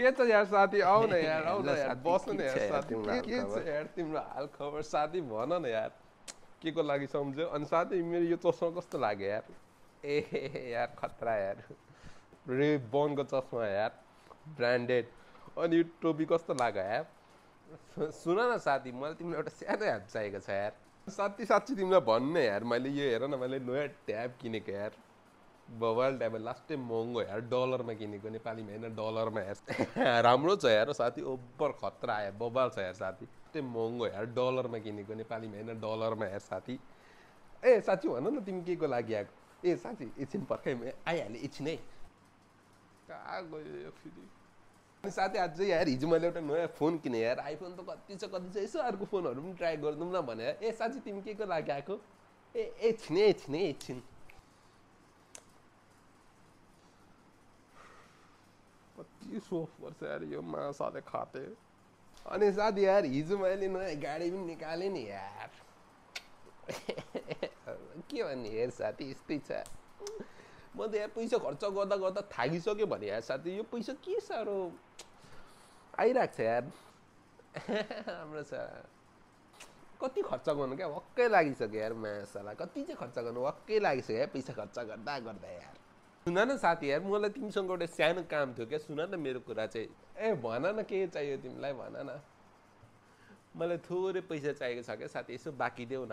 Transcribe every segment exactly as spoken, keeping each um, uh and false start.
के त यार साथी आउ न यार, आउ न यार, बस्नु न यार साथी, के छ यार तिम्रो हाल खबर साथी भन न यार, के को लागि सम्झ्यौ अनि साथी मेरो यो चस्मा कस्तो लाग्यो यार, ए यार खतरा यार, रिबन को चस्मा यार ब्रान्डेड, अनि यो टोपी कस्तो लाग्यो यार, सुन न साथी मलाई तिम्रो एउटा सानो हेल्प चाहिएको छ यार साथी, साच्चै तिमीलाई भन्ने यार मैले यो हेर न मैले नयाँ ट्याब किनेको यार बवाल ट्याब लास्ट टाइम महँगो यार डलरमा किनेको नेपालीमा हैन डलरमा यार राम्रो छ यार साथी ओभर खतरा आयो बवाल छ यार साथी टाइम महँगो यार डलरमा किनेको नेपालीमा हैन डलरमा यार साथी ए साच्चै भन न तिमी केको लागि आएको ए साथी एकछिन पर्खै आइहाले एकछिन है कहाँ गयो फेरि साथी आज यार हिजो मैले एउटा नयाँ फोन किने यार आइफोन त कति छ कति छ यसो अर्को फोनहरु पनि ट्राई गर्दौं न भने ए साच्चै तिमी केको लागि आएको ए एकछिन एकछिन एकछिन कति सोफ पर्छ यार यो मा साथै खाते अनि साथी यार हिजो मैले नयाँ गाडी पनि निकाले नि यार के भन्ने यार साथी यस्तै छ म त यार पैसा खर्च गर्दा गर्दा थाकिसक्यो भने यार साथी यो पैसा के साह्रो आइराख्छ यार राम्रो छ कति खर्च गर्नु क्या वक्कै लागिसक्यो यार मासाला कति चाहिँ खर्च गर्नु वक्कै लागिसक्यो यार पैसा खर्च गर्दा गर्दा यार सुन न साथी यार मलाई तिमीसँग एउटा सानो काम थियो क्या सुन न मेरो कुरा चाहिँ ए भन न के चाहियो तिमीलाई भन न मलाई थोरै पैसा चाहिएको छ क्या साथी यसो बाँकी देऊ न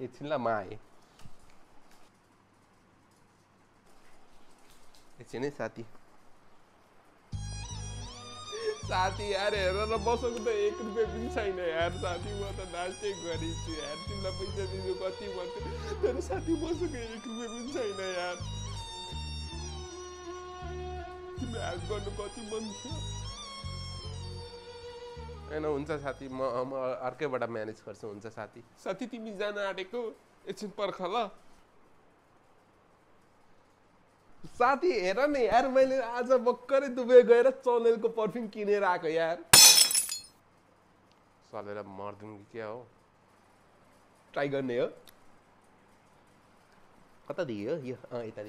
एकछिनलाई म आएँ एकछिन है साथी साथी यार हेर न बसेको त एक रुपियाँ पनि छैन यार साथी म त नास्टै गरिन्छु यार तिमीलाई पैसा दिनु कति भन्थ्यो तर साथी बसेको एक रुपियाँ पनि छैन यार तिमीलाई हेल्प गर्नु कति मन थियो होइन हुन्छ साथी म म अर्कैबाट म्यानेज गर्छु हुन्छ साथी साथी तिमी जान आँटेको एकछिन पर्ख ल साथी हेर न यार मैले आज भर्खरै दुबई गएर चनेलको पर्फ्युम किनेर आएको यार सलेर मर्दिन कि क्या हो ट्राई गर्ने हो कता दियो यो अँ यता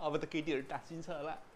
अब त केटीहरू टाँसिन्छ होला।